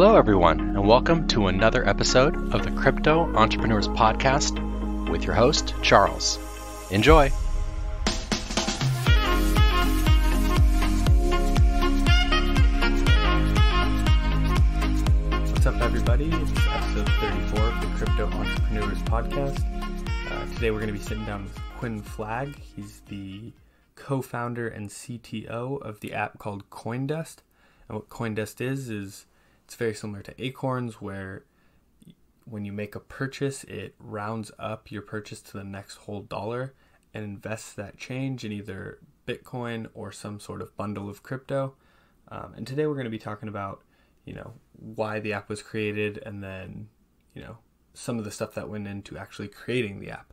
Hello, everyone, and welcome to another episode of the Crypto Entrepreneurs Podcast with your host, Charles. Enjoy. What's up, everybody? It's episode 34 of the Crypto Entrepreneurs Podcast. Today, we're going to be sitting down with Quinn Flagg. He's the co-founder and CTO of the app called CoinDust. And what CoinDust is it's very similar to Acorns, where when you make a purchase, it rounds up your purchase to the next whole dollar and invests that change in either Bitcoin or some sort of bundle of crypto. And today we're going to be talking about, why the app was created and then, some of the stuff that went into actually creating the app.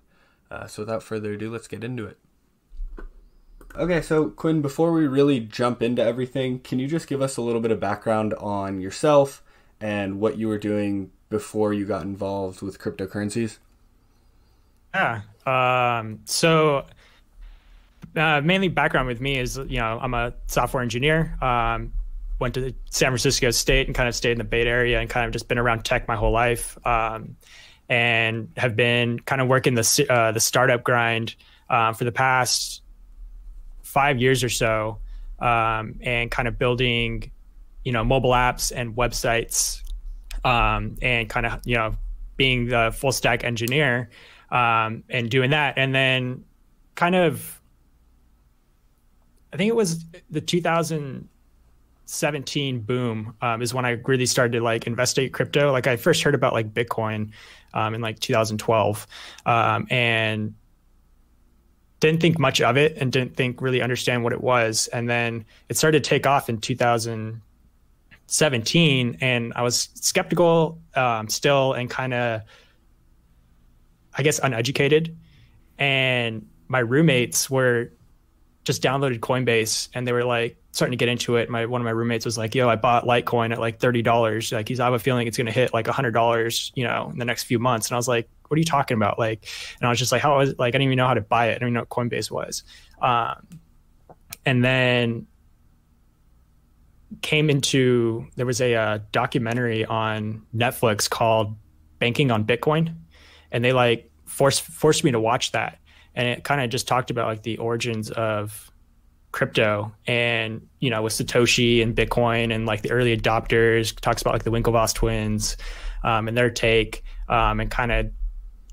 So without further ado, let's get into it. Okay, so Quinn, before we really jump into everything, can you just give us a little bit of background on yourself and what you were doing before you got involved with cryptocurrencies? Yeah, mainly background with me is, I'm a software engineer, went to San Francisco State and kind of stayed in the Bay Area and kind of just been around tech my whole life, and have been kind of working the startup grind for the past 5 years or so, and kind of building, mobile apps and websites, and kind of, being the full stack engineer, and doing that. And then kind of, I think it was the 2017 boom, is when I really started to investigate crypto. Like I first heard about Bitcoin, in 2012, and didn't think much of it and didn't really understand what it was. And then it started to take off in 2017, and I was skeptical, still, and kind of, uneducated. And my roommates were just downloaded Coinbase and they were starting to get into it. One of my roommates was like, yo, I bought Litecoin at $30. I have a feeling it's going to hit $100, in the next few months. And I was like, what are you talking about? And I was just like, how is it? I didn't even know how to buy it. I didn't even know what Coinbase was. And then there was a documentary on Netflix called Banking on Bitcoin. And they forced me to watch that. And it kind of just talked about the origins of crypto and, with Satoshi and Bitcoin and the early adopters. It talks about the Winklevoss twins, and their take, and kind of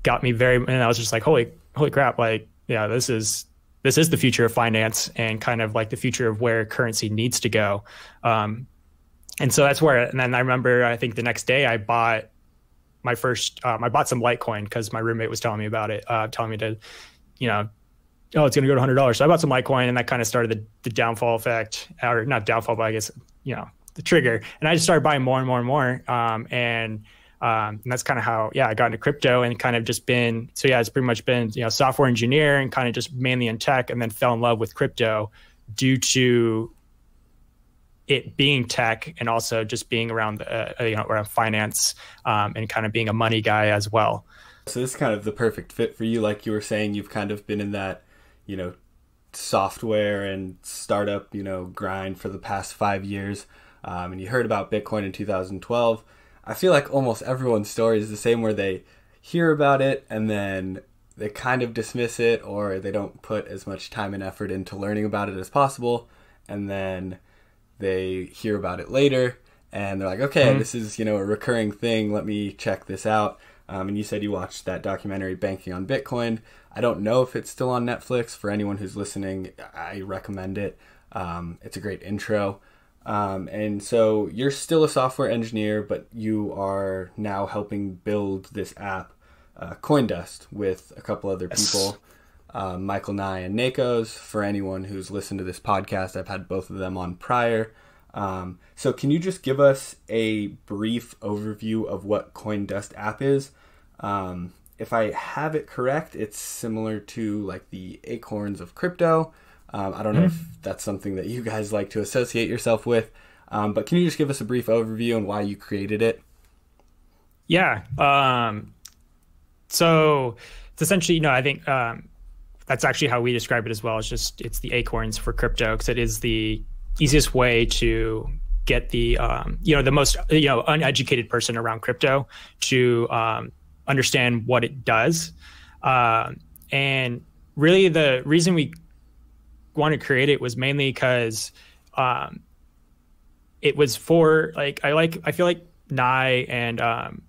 got me and I was just like, holy crap. Yeah, this is the future of finance and kind of the future of where currency needs to go. And so that's where, and then I remember, I think the next day I bought my first, I bought some Litecoin cause my roommate was telling me about it, telling me to, oh, it's going to go to $100. So I bought some Litecoin, and that kind of started the downfall effect, or not downfall, but I guess, the trigger. And I just started buying more and more and more. And that's kind of how, I got into crypto and kind of just been, so yeah, it's pretty much been, software engineer and kind of just mainly in tech, and then fell in love with crypto due to it being tech and also just being around, around finance, and kind of being a money guy as well. So this is kind of the perfect fit for you. Like you were saying, you've kind of been in that, software and startup, grind for the past 5 years. And you heard about Bitcoin in 2012. I feel like almost everyone's story is the same, where they hear about it and then they kind of dismiss it, or they don't put as much time and effort into learning about it as possible. And then they hear about it later and they're like, okay, this is, a recurring thing. Let me check this out. And you said you watched that documentary, Banking on Bitcoin. I don't know if it's still on Netflix. For anyone who's listening, I recommend it. It's a great intro. And so you're still a software engineer, but you are now helping build this app, CoinDust, with a couple other people, Michael Nye and Nekoz. For anyone who's listened to this podcast, I've had both of them on prior. So can you just give us a brief overview of what CoinDust app is? If I have it correct, it's similar to the Acorns of crypto. I don't know if that's something that you guys like to associate yourself with, but can you just give us a brief overview on why you created it? Yeah. So it's essentially, I think, that's actually how we describe it as well. It's the Acorns for crypto, because it is the easiest way to get the most uneducated person around crypto to understand what it does. And really the reason we wanted to create it was mainly because it was for I feel like Nye and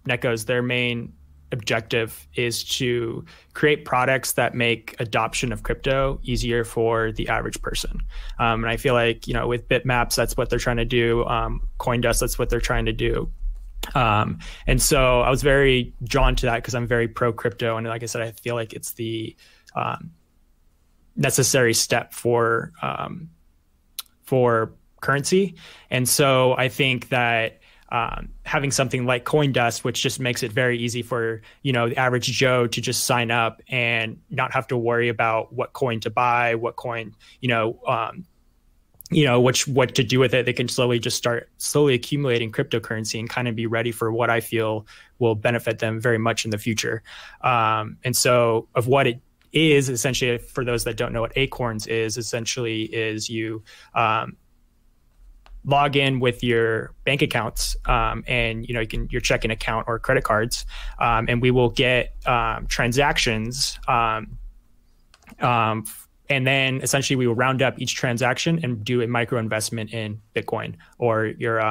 Nekoz, their main objective is to create products that make adoption of crypto easier for the average person. And I feel like, with bitmaps, that's what they're trying to do. CoinDust, that's what they're trying to do. And so I was very drawn to that because I'm very pro crypto. And like I said, I feel like it's the necessary step for currency. And so I think that having something like CoinDust, which just makes it very easy for, the average Joe to just sign up and not have to worry about what coin to buy, what coin, what to do with it. They can slowly just start accumulating cryptocurrency and kind of be ready for what I feel will benefit them very much in the future. And so of what it is, essentially, for those that don't know what Acorns is, essentially is you log in with your bank accounts and your checking account or credit cards, and we will get transactions, and then essentially we will round up each transaction and do a micro investment in Bitcoin or your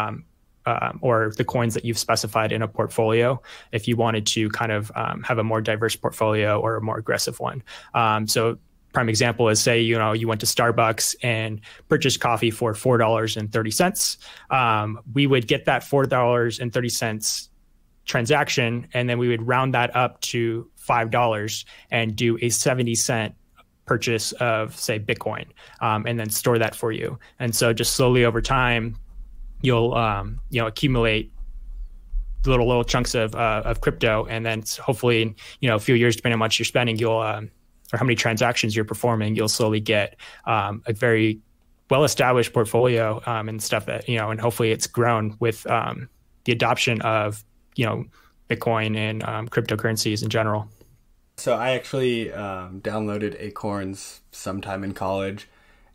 or the coins that you've specified in a portfolio if you wanted to kind of have a more diverse portfolio or a more aggressive one. So prime example is, say, you went to Starbucks and purchased coffee for $4.30. We would get that $4.30 transaction, and then we would round that up to $5 and do a 70-cent purchase of, say, Bitcoin, and then store that for you. And so just slowly over time, you'll accumulate little chunks of crypto, and then hopefully, a few years, depending on what you're spending, you'll or how many transactions you're performing, you'll slowly get a very well-established portfolio and stuff that, and hopefully it's grown with the adoption of, Bitcoin and cryptocurrencies in general. So I actually downloaded Acorns sometime in college,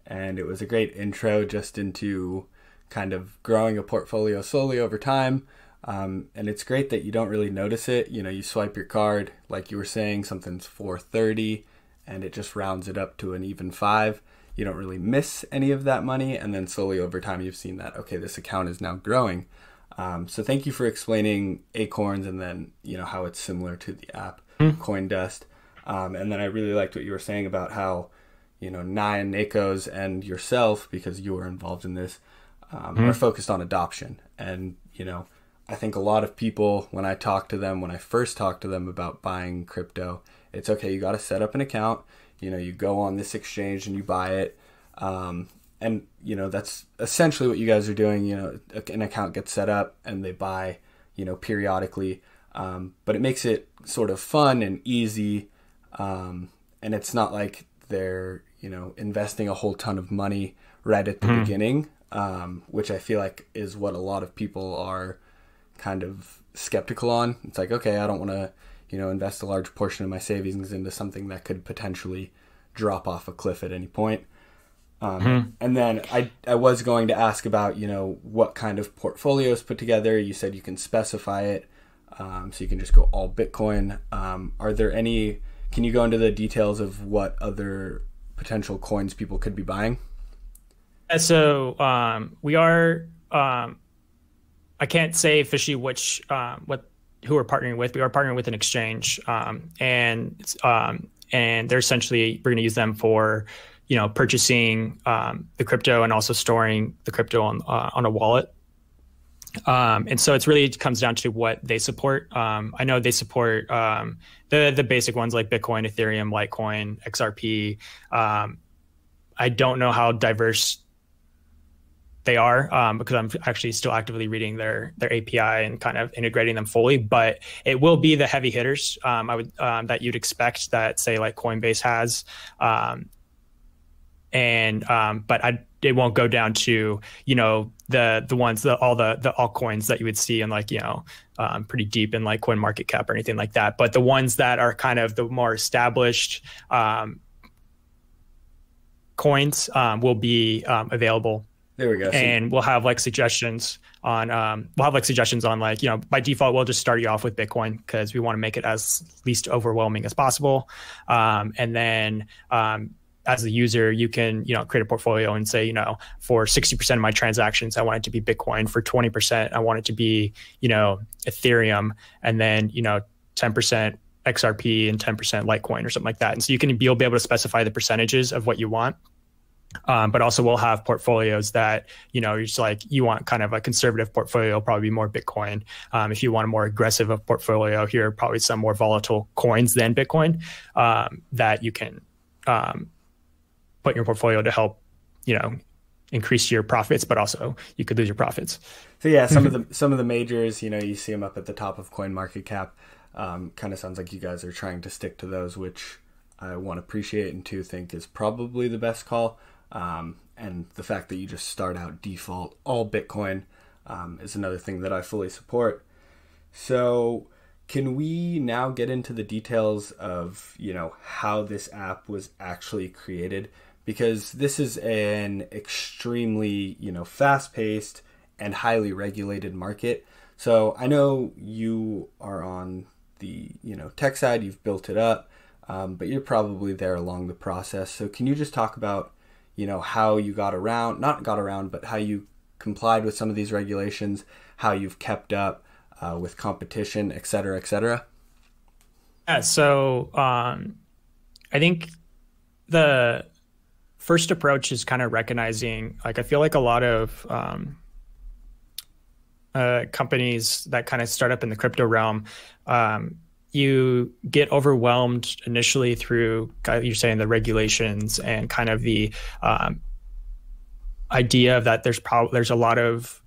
and it was a great intro just into kind of growing a portfolio slowly over time. And it's great that you don't really notice it. You swipe your card, like you were saying, something's $4.30. and it just rounds it up to an even $5. You don't really miss any of that money. And then slowly over time, you've seen that, okay, this account is now growing. So thank you for explaining Acorns and then, how it's similar to the app CoinDust. And then I really liked what you were saying about how, Nye and Nekoz and yourself, because you were involved in this, are focused on adoption. And, I think a lot of people, when I talk to them, when I first talk to them about buying crypto, it's okay, you got to set up an account, you go on this exchange and you buy it. And, that's essentially what you guys are doing. An account gets set up and they buy, periodically. But it makes it sort of fun and easy. And it's not like they're, investing a whole ton of money right at the beginning, which I feel like is what a lot of people are kind of skeptical on. It's like, okay, I don't want to, invest a large portion of my savings into something that could potentially drop off a cliff at any point. And then I was going to ask about, what kind of portfolios put together. You said you can specify it. So you can just go all Bitcoin. Can you go into the details of what other potential coins people could be buying? So we are, I can't say officially which, who we're partnering with. We are partnering with an exchange, and they're essentially, we're going to use them for, purchasing the crypto and also storing the crypto on a wallet. And so it's really, it comes down to what they support. I know they support the basic ones like Bitcoin, Ethereum, Litecoin, XRP. I don't know how diverse they are, because I'm actually still actively reading their API and kind of integrating them fully, but it will be the heavy hitters that you'd expect that, say, like Coinbase has, but it won't go down to the ones that all the altcoins that you would see in pretty deep in like CoinMarketCap or anything like that. But the ones that are kind of the more established coins will be available There we go. And we'll have like suggestions on, like, you know, by default, we'll just start you off with Bitcoin because we want to make it as least overwhelming as possible. And then, as a user, you can, you know, create a portfolio and say, you know, for 60% of my transactions, I want it to be Bitcoin. For 20%, I want it to be, you know, Ethereum, and then, you know, 10% XRP and 10% Litecoin or something like that. And so you can, you'll be able to specify the percentages of what you want. But also we'll have portfolios that, you know, it's like you want kind of a conservative portfolio, probably more Bitcoin. If you want a more aggressive of portfolio, here are probably some more volatile coins than Bitcoin that you can put in your portfolio to help, you know, increase your profits, but also you could lose your profits. So yeah, some of the majors, you know, you see them up at the top of CoinMarketCap. Kind of sounds like you guys are trying to stick to those, which I one, appreciate, and two, think is probably the best call. And the fact that you just start out default all Bitcoin is another thing that I fully support. So can we now get into the details of, you know, how this app was actually created? Because this is an extremely, you know, fast-paced and highly regulated market. So I know you are on the, you know, tech side, you've built it up, but you're probably there along the process. So can you just talk about, you know, how you got around, not got around, but how you complied with some of these regulations, how you've kept up with competition, et cetera, et cetera? Yeah, so I think the first approach is kind of recognizing, like, I feel like a lot of companies that kind of start up in the crypto realm, you get overwhelmed initially through, you're saying, the regulations and kind of the idea that there's a lot of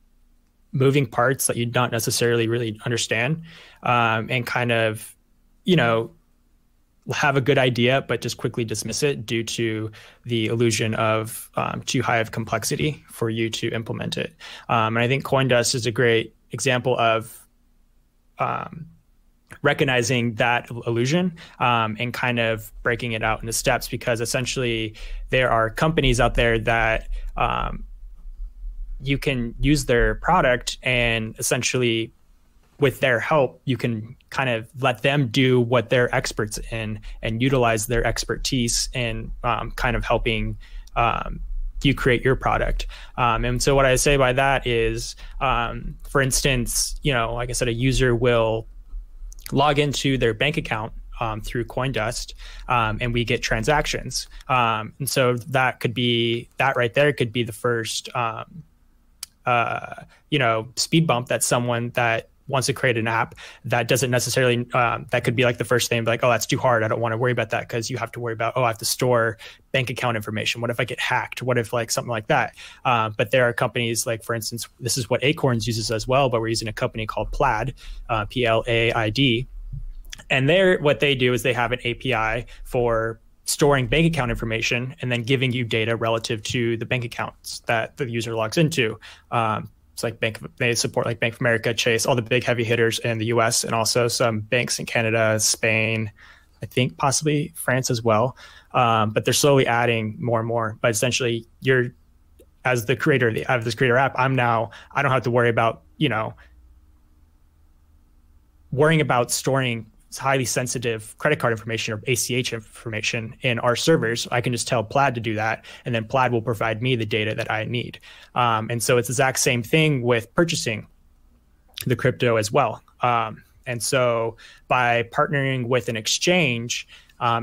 moving parts that you don't necessarily really understand, and kind of, you know, have a good idea, but just quickly dismiss it due to the illusion of too high of complexity for you to implement it. And I think CoinDust is a great example of recognizing that illusion and kind of breaking it out into steps, because essentially there are companies out there that you can use their product, and essentially with their help, you can kind of let them do what they're experts in and utilize their expertise in kind of helping you create your product. And so what I say by that is, for instance, you know, like I said, a user will log into their bank account through CoinDust, and we get transactions. And so that could be, that right there could be the first, you know, speed bump that someone that wants to create an app that doesn't necessarily, that could be like the first thing, like, oh, that's too hard, I don't want to worry about that, because you have to worry about, oh, I have to store bank account information. What if I get hacked? What if, like, something like that? But there are companies, like, for instance, this is what Acorns uses as well, but we're using a company called Plaid, P-L-A-I-D. And what they do is they have an API for storing bank account information and then giving you data relative to the bank accounts that the user logs into. It's like they support like Bank of America, Chase, all the big heavy hitters in the US, and also some banks in Canada, Spain, I think possibly France as well. But they're slowly adding more and more. But essentially, you're, as the creator of this creator app, I don't have to worry about, you know, storing highly sensitive credit card information or ACH information in our servers. I can just tell Plaid to do that, and then Plaid will provide me the data that I need. And so it's the exact same thing with purchasing the crypto as well. And so by partnering with an exchange,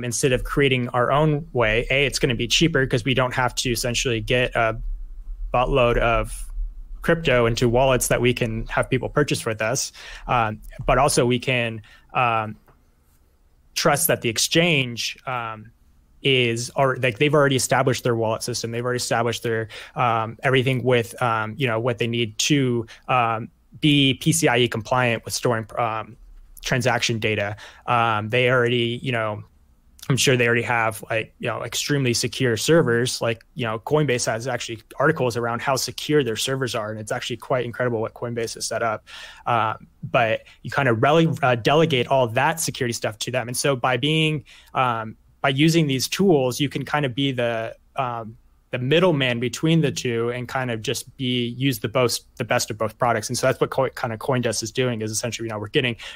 instead of creating our own way, it's going to be cheaper because we don't have to essentially get a buttload of crypto into wallets that we can have people purchase with us. But also we can trust that the exchange is, or like, they've already established their wallet system. They've already established their everything with, you know, what they need to be PCIe compliant with storing transaction data. They already, you know, I'm sure they already have, like, you know, extremely secure servers. Like, you know, Coinbase has actually articles around how secure their servers are, and it's actually quite incredible what Coinbase has set up. But you kind of delegate all that security stuff to them. And so by using these tools, you can kind of be the the middleman between the two and kind of just use the best of both products. And so that's what kind of CoinDust is doing, is essentially, you know, we're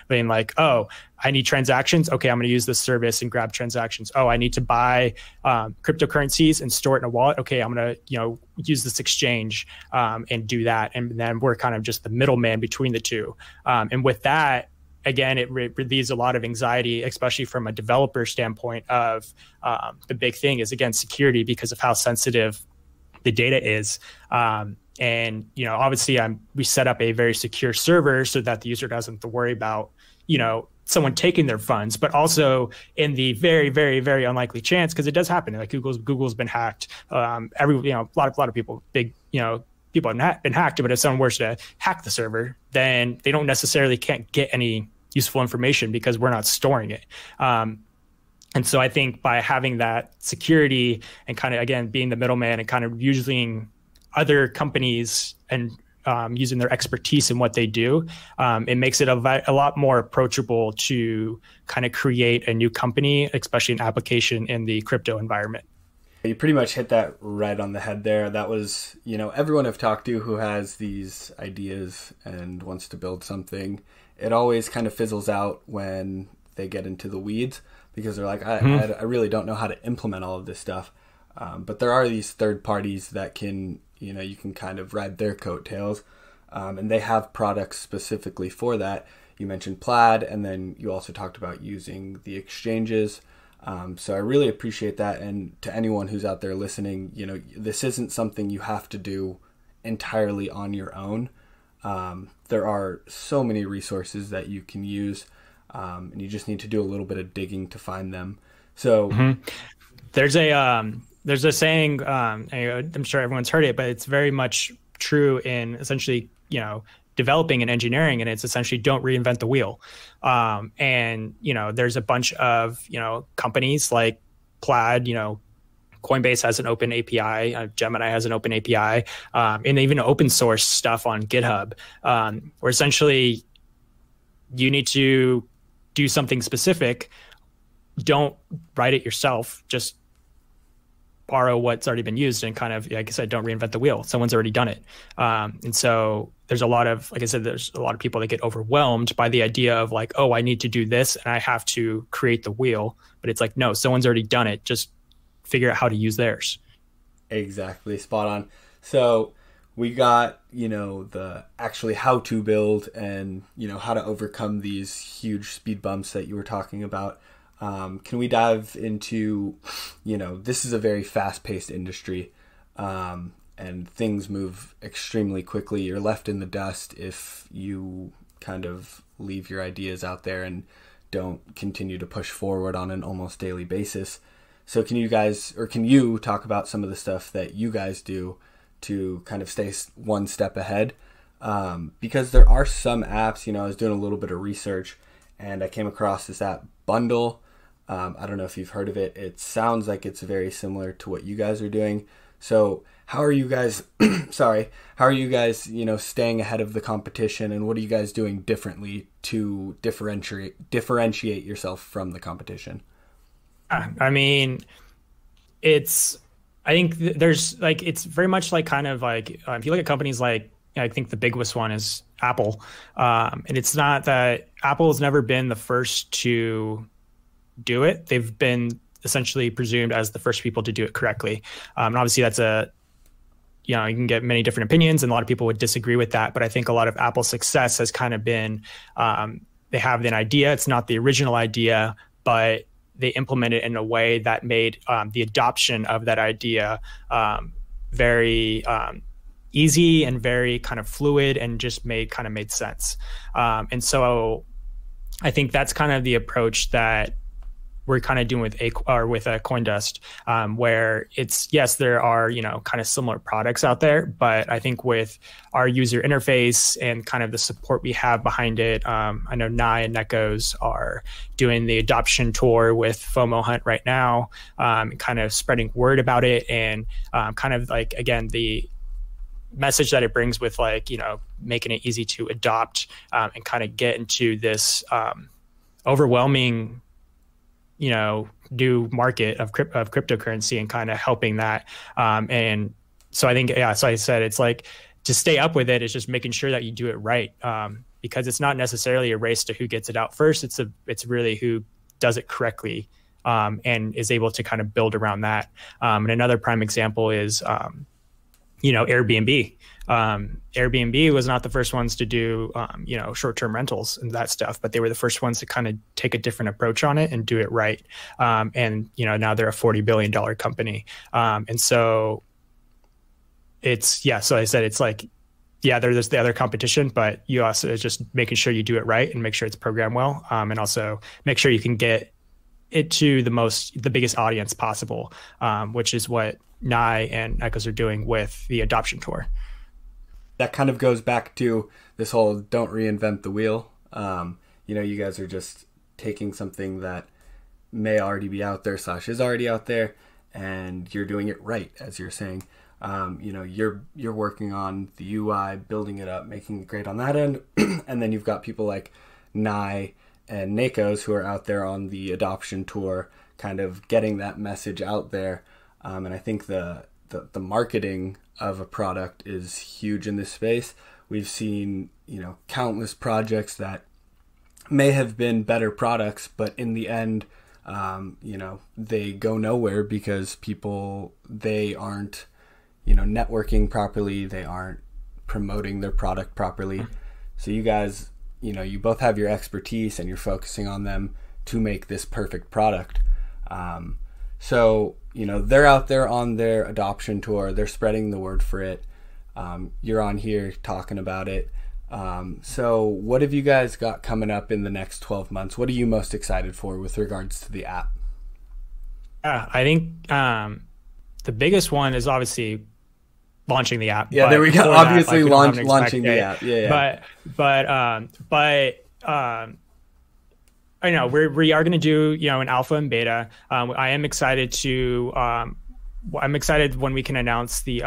being like, oh, I need transactions. Okay, I'm going to use this service and grab transactions. Oh, I need to buy cryptocurrencies and store it in a wallet. Okay, I'm going to, you know, use this exchange and do that. And then we're kind of just the middleman between the two. And with that, again, it relieves a lot of anxiety, especially from a developer standpoint of the big thing is, again, security, because of how sensitive the data is. And, you know, obviously we set up a very secure server so that the user doesn't have to worry about, you know, someone taking their funds, but also in the very, very, very unlikely chance, because it does happen. Like Google's been hacked. You know, a lot of people, big, you know, people have been hacked, but if someone were to hack the server, then they don't necessarily can't get any useful information because we're not storing it. And so I think by having that security and kind of, again, being the middleman and kind of using other companies and using their expertise in what they do, it makes it a lot more approachable to kind of create a new company, especially an application in the crypto environment. You pretty much hit that right on the head there. That was, you know, everyone I've talked to who has these ideas and wants to build something, it always kind of fizzles out when they get into the weeds, because they're like, I really don't know how to implement all of this stuff. But there are these third parties that can, you know, you can kind of ride their coattails, and they have products specifically for that. You mentioned Plaid, and then you also talked about using the exchanges. So I really appreciate that. And to anyone who's out there listening, you know, this isn't something you have to do entirely on your own. There are so many resources that you can use, and you just need to do a little bit of digging to find them. So there's a saying, I'm sure everyone's heard it, but it's very much true in essentially, you know, developing and engineering, and it's essentially don't reinvent the wheel. And, you know, there's a bunch of, you know, companies like Plaid, you know, Coinbase has an open API, Gemini has an open API, and even open source stuff on GitHub, where essentially you need to do something specific. Don't write it yourself. Just borrow what's already been used and kind of, like I said, don't reinvent the wheel. Someone's already done it. And so there's a lot of, like I said, there's a lot of people that get overwhelmed by the idea of like, oh, I need to do this and I have to create the wheel. But it's like, no, someone's already done it. Just figure out how to use theirs. Exactly. Spot on. So we got, you know, the actually how to build and, you know, how to overcome these huge speed bumps that you were talking about. Can we dive into, you know, this is a very fast-paced industry, and things move extremely quickly. You're left in the dust if you kind of leave your ideas out there and don't continue to push forward on an almost daily basis. So can you guys, or can you talk about some of the stuff that you guys do to kind of stay one step ahead? Because there are some apps, you know, I was doing a little bit of research and I came across this app, Bundle. I don't know if you've heard of it. It sounds like it's very similar to what you guys are doing. So how are you guys, how are you guys, you know, staying ahead of the competition, and what are you guys doing differently to differentiate yourself from the competition? I mean, it's, I think there's like, it's very much like kind of like, if you look at companies like, I think the biggest one is Apple. And it's not that Apple has never been the first to do it. They've been essentially presumed as the first people to do it correctly. And obviously that's a, you know, you can get many different opinions and a lot of people would disagree with that. But I think a lot of Apple's success has kind of been, they have an idea. It's not the original idea, but they implement it in a way that made the adoption of that idea very easy and very kind of fluid and just kind of made sense. And so I think that's kind of the approach that we're kind of doing with CoinDust, where it's, yes, there are, you know, kind of similar products out there, but I think with our user interface and kind of the support we have behind it, I know Nye and Nekoz are doing the adoption tour with FOMO Hunt right now, kind of spreading word about it, and kind of like, again, the message that it brings with, like, you know, making it easy to adopt and kind of get into this overwhelming, you know, new market of cryptocurrency and kind of helping that. And so I think, yeah, so I said, it's like, to stay up with it is just making sure that you do it right. Because it's not necessarily a race to who gets it out first. It's really who does it correctly, and is able to kind of build around that. And another prime example is, you know, Airbnb. Airbnb was not the first ones to do, you know, short-term rentals and that stuff, but they were the first ones to kind of take a different approach on it and do it right. And, you know, now they're a $40 billion company. And so it's, yeah, so I said, it's like, yeah, there's the other competition, but you also just making sure you do it right and make sure it's programmed well. And also make sure you can get it to the biggest audience possible, which is what Nye and Nekoz are doing with the adoption tour. That kind of goes back to this whole don't reinvent the wheel. You know, you guys are just taking something that may already be out there / is already out there, and you're doing it right, as you're saying. You know, you're working on the UI, building it up, making it great on that end. And then you've got people like Nye and Nekoz who are out there on the adoption tour, kind of getting that message out there. And I think the marketing of a product is huge in this space. We've seen, you know, countless projects that may have been better products, but in the end, you know, they go nowhere because they aren't, you know, networking properly. They aren't promoting their product properly. So you guys, you know, you both have your expertise and you're focusing on them to make this perfect product. So, you know, they're out there on their adoption tour. They're spreading the word for it. You're on here talking about it. So what have you guys got coming up in the next 12 months? What are you most excited for with regards to the app? I think the biggest one is obviously launching the app. Yeah, there we go. Obviously launching the app. Yeah, yeah. But I know we are going to do, you know, an alpha and beta. I am excited to I'm excited when we can announce the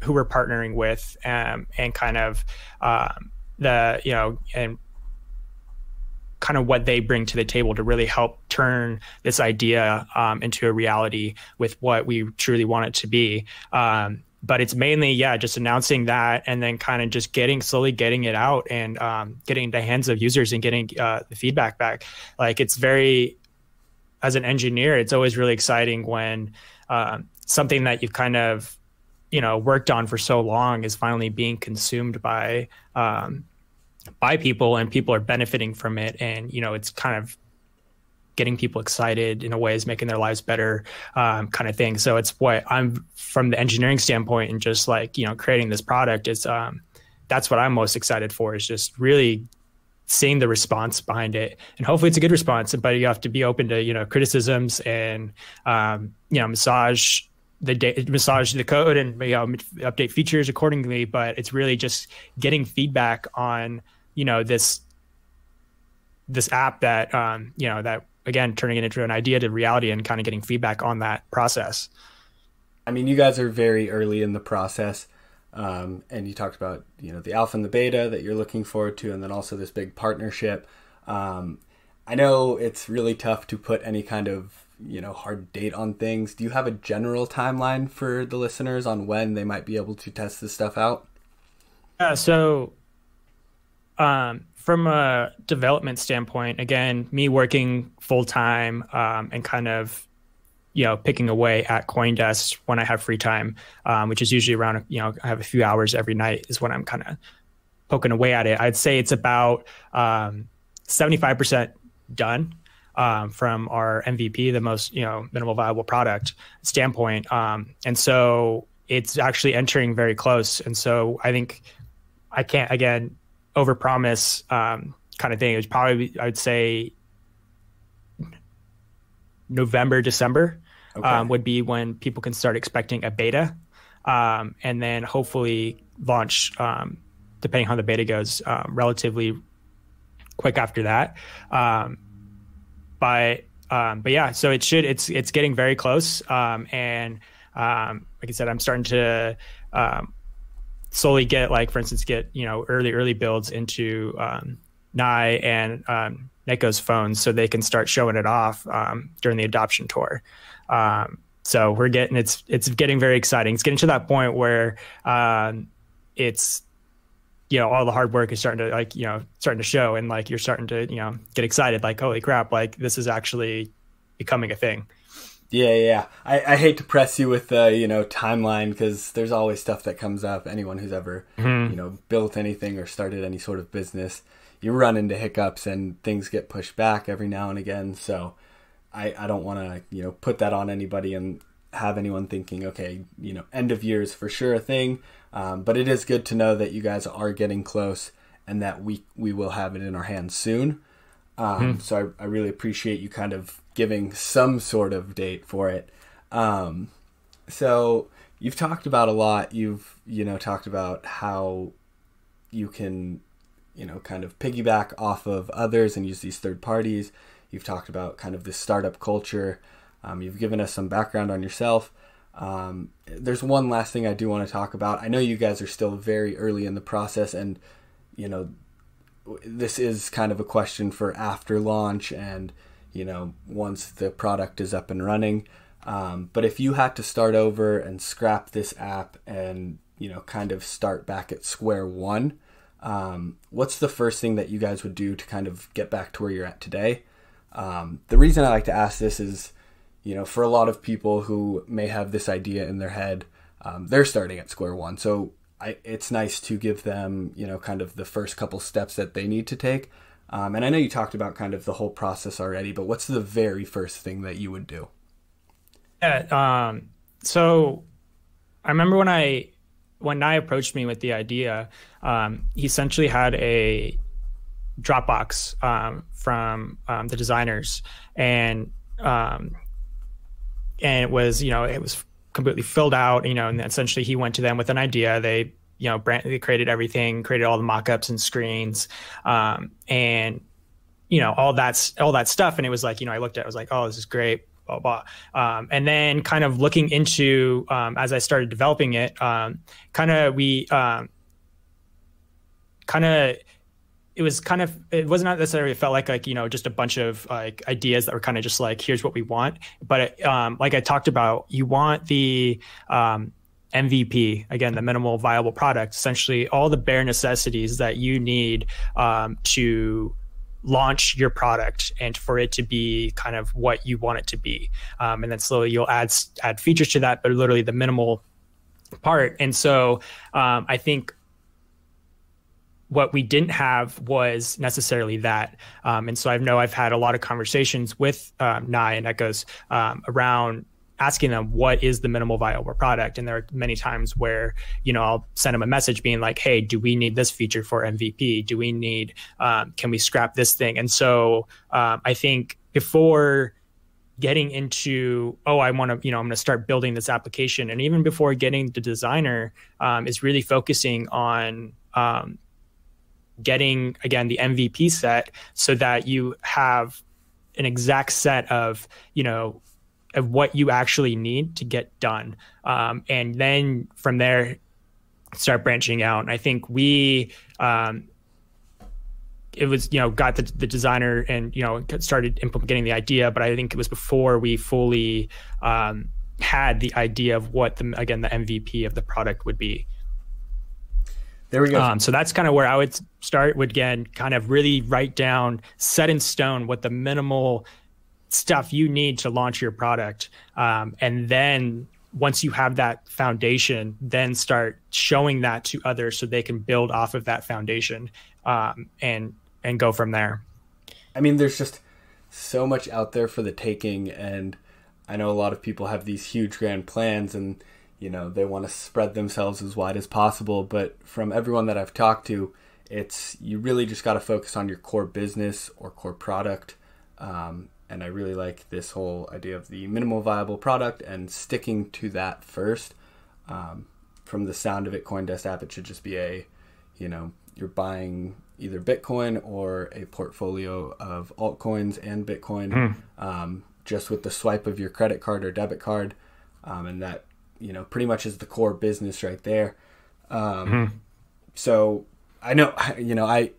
who we're partnering with, and kind of the, you know, and kind of what they bring to the table to really help turn this idea into a reality with what we truly want it to be. But it's mainly, yeah, just announcing that and then kind of just slowly getting it out and getting the hands of users and getting the feedback back. Like, it's very, as an engineer, it's always really exciting when something that you've kind of, you know, worked on for so long is finally being consumed by people, and people are benefiting from it. And, you know, it's kind of getting people excited in a way, is making their lives better, kind of thing. So it's what I'm, from the engineering standpoint and just like, you know, creating this product, is that's what I'm most excited for, is just really seeing the response behind it. And hopefully it's a good response, but you have to be open to, you know, criticisms and, you know, massage the code and, you know, update features accordingly. But it's really just getting feedback on, you know, this app that, you know, that, again, turning it into an idea to reality and kind of getting feedback on that process. I mean, you guys are very early in the process. And you talked about, you know, the alpha and the beta that you're looking forward to, and then also this big partnership. I know it's really tough to put any kind of, you know, hard date on things. Do you have a general timeline for the listeners on when they might be able to test this stuff out? Yeah, so from a development standpoint, again, me working full time and kind of, you know, picking away at CoinDust when I have free time, which is usually around, you know, I have a few hours every night is when I'm kind of poking away at it. I'd say it's about 75% done from our MVP, the most, you know, minimal viable product standpoint. And so it's actually entering very close. And so I think I can't, again, overpromise kind of thing. It was probably, I'd say, November, December. Okay. Would be when people can start expecting a beta, and then hopefully launch, depending on how the beta goes, relatively quick after that. But yeah, so it's getting very close. Like I said, I'm starting to slowly get, like, for instance, get, you know, early builds into Nye and Nekoz phones so they can start showing it off during the adoption tour. So we're getting, it's getting very exciting. It's getting to that point where it's, you know, all the hard work is starting to like, you know, starting to show, and like, you're starting to, you know, get excited, like, holy crap, like this is actually becoming a thing. Yeah. Yeah. I hate to press you with the, you know, timeline, cause there's always stuff that comes up. Anyone who's ever, you know, built anything or started any sort of business, you run into hiccups and things get pushed back every now and again. So I don't want to, you know, put that on anybody and have anyone thinking, okay, you know, end of year is for sure a thing. But it is good to know that you guys are getting close and that we will have it in our hands soon. So I really appreciate you kind of giving some sort of date for it. So you've talked about a lot. You've, you know, talked about how you can, you know, kind of piggyback off of others and use these third parties. You've talked about kind of this startup culture. You've given us some background on yourself. There's one last thing I do want to talk about. I know you guys are still very early in the process, and, you know, this is kind of a question for after launch and, you know, once the product is up and running. But if you had to start over and scrap this app and, you know, kind of start back at square one, what's the first thing that you guys would do to kind of get back to where you're at today? The reason I like to ask this is, you know, for a lot of people who may have this idea in their head, they're starting at square one. So it's nice to give them, you know, kind of the first couple steps that they need to take. And I know you talked about kind of the whole process already, but what's the very first thing that you would do? Yeah, so I remember when Nye approached me with the idea, he essentially had a Dropbox from the designers, and it was, you know, it was completely filled out, you know, and essentially he went to them with an idea. They, you know, they created everything, created all the mock-ups and screens, and, you know, all that stuff. And it was like, you know, I looked at it, I was like, oh, this is great, blah, blah. And then kind of looking into, as I started developing it, it wasn't necessarily, it felt like, you know, just a bunch of like ideas that were kind of just like, here's what we want. But it, like I talked about, you want the MVP, again, the minimal viable product, essentially all the bare necessities that you need to launch your product and for it to be kind of what you want it to be. And then slowly you'll add features to that, but literally the minimal part. And so I think what we didn't have was necessarily that. And so I know I've had a lot of conversations with Nye and Nekoz around asking them, what is the minimal viable product? And there are many times where, you know, I'll send them a message being like, hey, do we need this feature for MVP? Do we need, can we scrap this thing? And so I think before getting into, oh, I want to, you know, I'm going to start building this application. And even before getting the designer is really focusing on, getting, again, the MVP set so that you have an exact set of, you know, of what you actually need to get done. And then from there, start branching out. And I think we, it was, you know, got the designer and, you know, started implementing the idea, but I think it was before we fully had the idea of what, again, the MVP of the product would be. There we go. So that's kind of where I would start with, again, kind of really write down, set in stone, what the minimal stuff you need to launch your product. And then once you have that foundation, then start showing that to others so they can build off of that foundation and go from there. I mean, there's just so much out there for the taking. And I know a lot of people have these huge grand plans and, you know, they want to spread themselves as wide as possible, but from everyone that I've talked to, it's, you really just got to focus on your core business or core product. And I really like this whole idea of the minimal viable product and sticking to that first. From the sound of it, CoinDust app, it should just be a, you know, you're buying either Bitcoin or a portfolio of altcoins and Bitcoin, just with the swipe of your credit card or debit card. And that, you know, pretty much is the core business right there. So I know, you know, I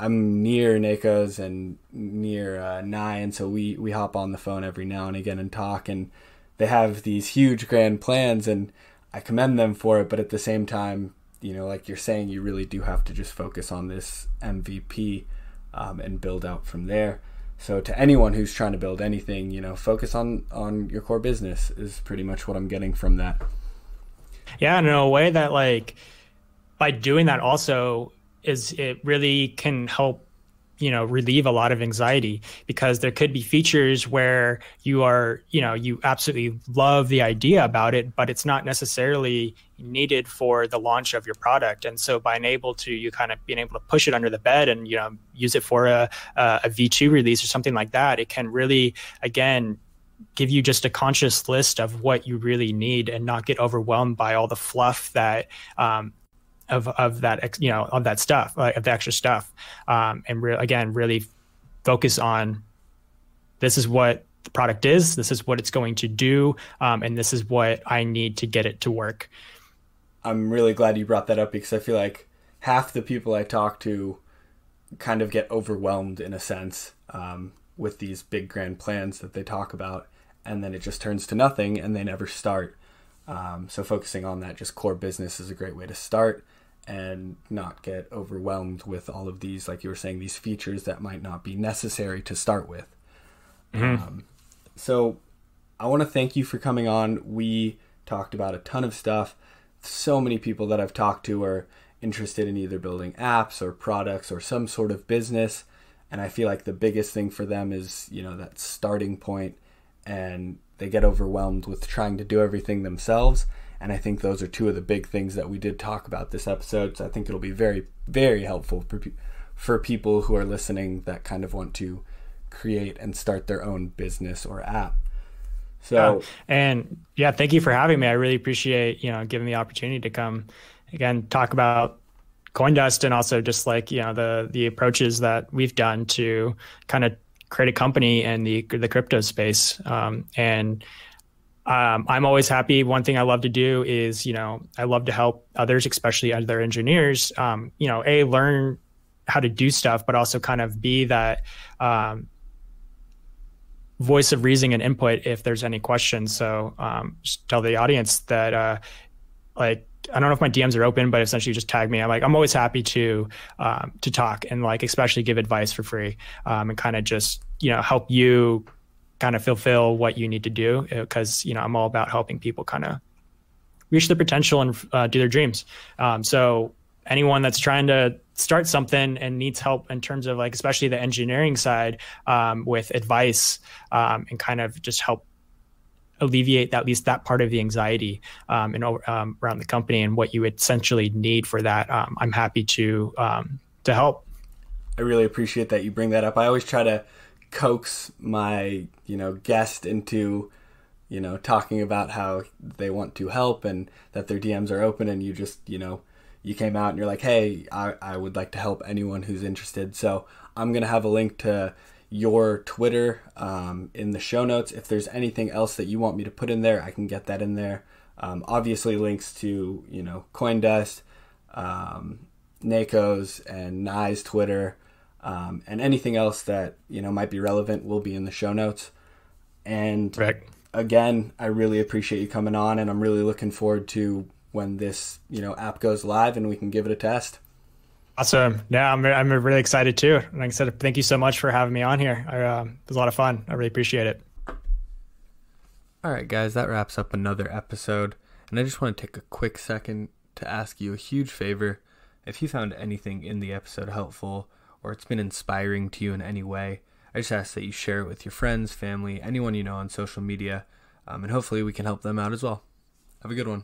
I'm near Nekoz and near Nye, and so we hop on the phone every now and again and talk, and they have these huge grand plans, and I commend them for it, but at the same time, you know, like you're saying, you really do have to just focus on this MVP and build out from there. So to anyone who's trying to build anything, you know, focus on your core business is pretty much what I'm getting from that. Yeah, and in a way that, like, by doing that also is it really can help, you know, relieve a lot of anxiety, because there could be features where you are, you know, you absolutely love the idea about it, but it's not necessarily needed for the launch of your product. And so by being able to push it under the bed and, you know, use it for a V2 release or something like that, it can really, again, give you just a conscious list of what you really need and not get overwhelmed by all the fluff that, of that, you know, of that stuff, of the extra stuff. And again, really focus on, this is what the product is, this is what it's going to do. And this is what I need to get it to work. I'm really glad you brought that up, because I feel like half the people I talk to kind of get overwhelmed in a sense, with these big grand plans that they talk about, and then it just turns to nothing and they never start. So focusing on that just core business is a great way to start and not get overwhelmed with all of these, like you were saying, these features that might not be necessary to start with. Mm-hmm. So I want to thank you for coming on. We talked about a ton of stuff. So many people that I've talked to are interested in either building apps or products or some sort of business. And I feel like the biggest thing for them is, you know, that starting point, and they get overwhelmed with trying to do everything themselves. And I think those are two of the big things that we did talk about this episode. So I think it'll be very, very helpful for people who are listening that kind of want to create and start their own business or app. So, and yeah, thank you for having me. I really appreciate, you know, giving me the opportunity to come again, talk about CoinDust, and also just, like, you know, the approaches that we've done to kind of create a company in the crypto space. I'm always happy. One thing I love to do is, you know, I love to help others, especially other engineers, you know, learn how to do stuff, but also kind of be that voice of reason and input if there's any questions. So just tell the audience that like, I don't know if my DMs are open, but essentially just tag me. I'm always happy to talk and, like, especially give advice for free, and kind of just, you know, help you kind of fulfill what you need to do. Cause, you know, I'm all about helping people kind of reach their potential and do their dreams. So anyone that's trying to start something and needs help in terms of, like, especially the engineering side, with advice, and kind of just help alleviate at least that part of the anxiety around the company and what you essentially need for that. I'm happy to help. I really appreciate that you bring that up. I always try to coax my, you know, guest into, you know, talking about how they want to help and that their DMs are open, and you just, you know, you came out and you're like, hey, I would like to help anyone who's interested. So I'm going to have a link to your Twitter in the show notes. If there's anything else that you want me to put in there, I can get that in there. Obviously links to, you know, CoinDust, Nekoz and Nye's Twitter, and anything else that, you know, might be relevant will be in the show notes. And again, I really appreciate you coming on, and I'm really looking forward to when this, you know, app goes live and we can give it a test. Awesome. Yeah, I'm really excited too. Like I said, thank you so much for having me on here. It was a lot of fun. I really appreciate it. All right, guys, that wraps up another episode. And I just want to take a quick second to ask you a huge favor. If you found anything in the episode helpful, or it's been inspiring to you in any way, I just ask that you share it with your friends, family, anyone you know on social media, and hopefully we can help them out as well. Have a good one.